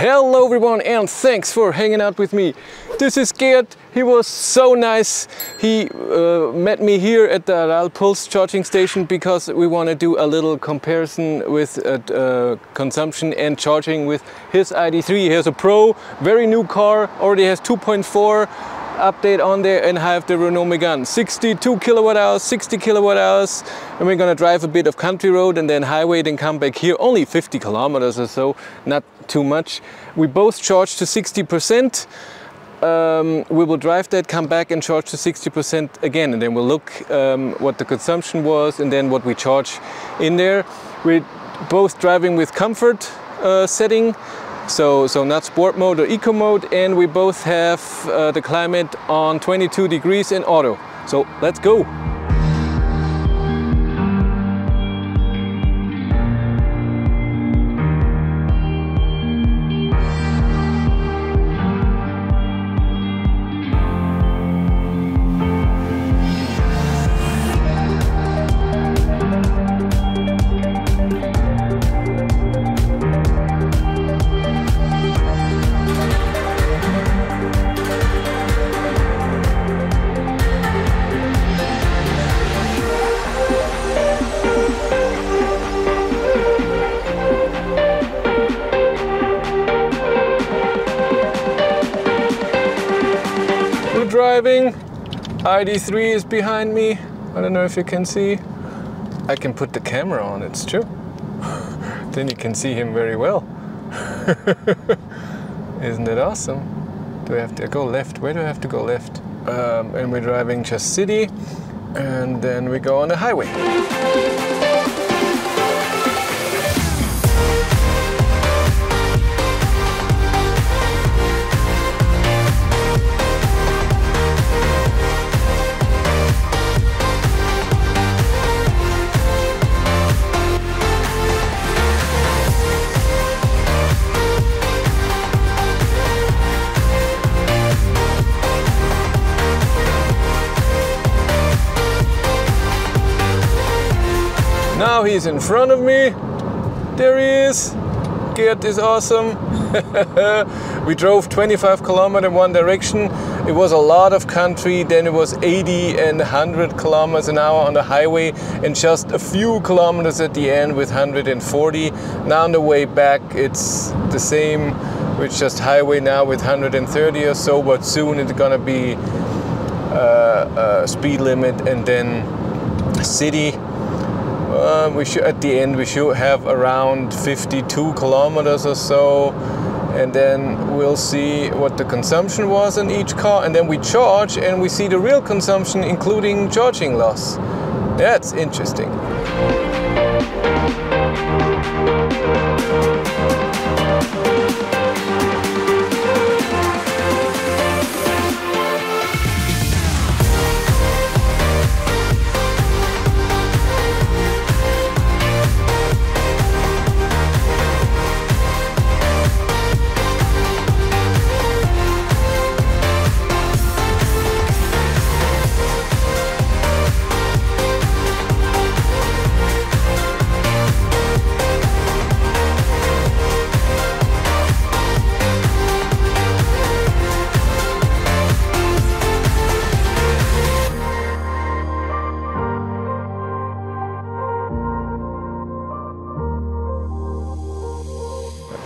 Hello everyone, and thanks for hanging out with me. This is Gert. He was so nice. He met me here at the Aral Pulse charging station because we want to do a little comparison with consumption and charging with his ID.3. He has a Pro, very new car, already has 2.4 update on there, and I have the Renault Megane, 62 kilowatt hours, 60 kilowatt hours, and we're gonna drive a bit of country road and then highway, then come back here. Only 50 kilometers or so, not too much. We both charge to 60%. We will drive that, come back and charge to 60% again, and then we'll look what the consumption was and then what we charge in there. We're both driving with comfort setting, so not sport mode or eco mode, and we both have the climate on 22 degrees in auto. So let's go. Driving. ID.3 is behind me. I don't know if you can see. I can put the camera on, it's true. Then you can see him very well. Isn't that awesome? Do I have to go left? Where do I have to go left? And we're driving just city, and then we go on the highway. Now he's in front of me. There he is. Gert is awesome. We drove 25 kilometers in one direction. It was a lot of country. Then it was 80 and 100 kilometers an hour on the highway, and just a few kilometers at the end with 140. Now on the way back, it's the same. With just highway now with 130 or so, but soon it's gonna be speed limit and then city. At the end we should have around 52 kilometers or so, and then we'll see what the consumption was in each car, and then we charge and we see the real consumption including charging loss. That's interesting.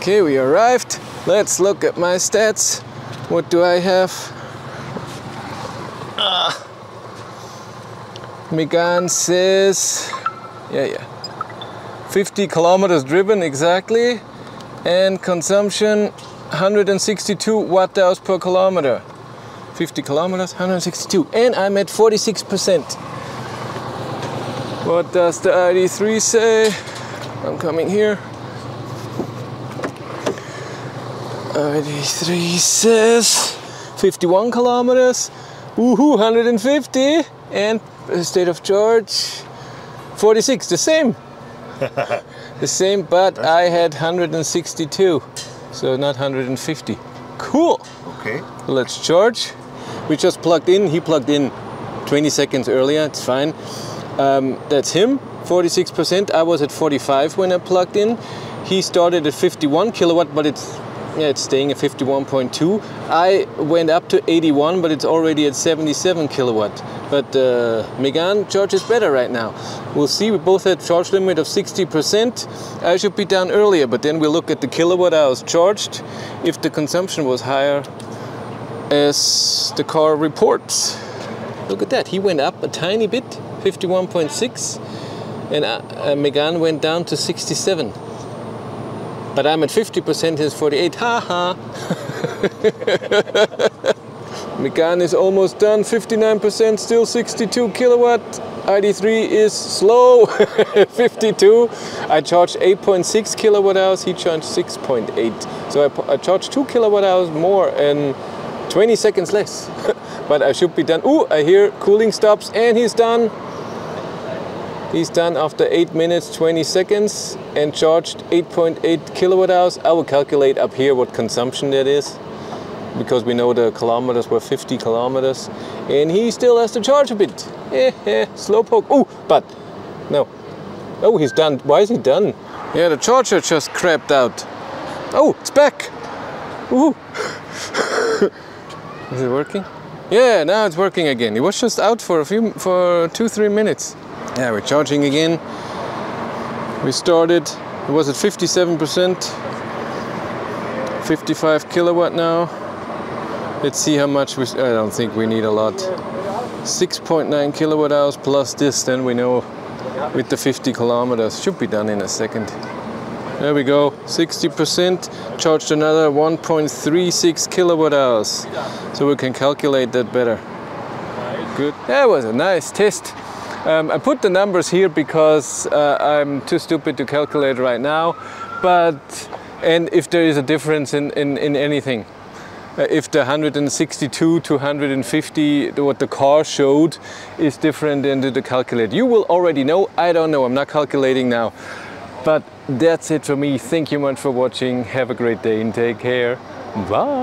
Okay, we arrived. Let's look at my stats. What do I have? Megane says, 50 kilometers driven exactly, and consumption 162 watt hours per kilometer. 50 kilometers, 162, and I'm at 46%. What does the ID.3 say? I'm coming here. ID.3 says 51 kilometers, woohoo, 150, and state of charge 46, the same. The same, but I had 162, so not 150. Cool. Okay. Let's charge. We just plugged in, he plugged in 20 seconds earlier, it's fine. That's him, 46%. I was at 45 when I plugged in. He started at 51 kilowatt, but it's Yeah, it's staying at 51.2. I went up to 81, but it's already at 77 kilowatt. But Megane charges better right now. We'll see, we both had charge limit of 60%. I should be down earlier, but then we'll look at the kilowatt hours charged if the consumption was higher as the car reports. Look at that, he went up a tiny bit, 51.6, and Megane went down to 67. But I'm at 50%, he's 48, haha. Megane is almost done, 59%, still 62 kilowatt. ID.3 is slow, 52. I charged 8.6 kilowatt hours, he charged 6.8. So I charged 2 kilowatt hours more and 20 seconds less. But I should be done. Ooh, I hear cooling stops and he's done. He's done after 8 minutes, 20 seconds and charged 8.8 kilowatt hours. I will calculate up here what consumption that is, because we know the kilometers were 50 kilometers. And he still has to charge a bit. Slowpoke. Oh, but no. Oh, he's done. Why is he done? Yeah, the charger just crapped out. Oh, it's back. Ooh. Is it working? Yeah, now it's working again. It was just out for a few, for 2-3 minutes. Yeah, we're charging again. We started, it was at 57%, 55 kilowatt now. Let's see how much we, I don't think we need a lot. 6.9 kilowatt hours plus this, then we know with the 50 kilometers. Should be done in a second. There we go, 60%, charged another 1.36 kilowatt hours. So we can calculate that better. Good. That was a nice test. I put the numbers here because I'm too stupid to calculate right now. But, and if there is a difference in anything. If the 162 to 150, what the car showed, is different than the calculator. You will already know, I don't know, I'm not calculating now. But that's it for me. Thank you much for watching. Have a great day and take care. Bye.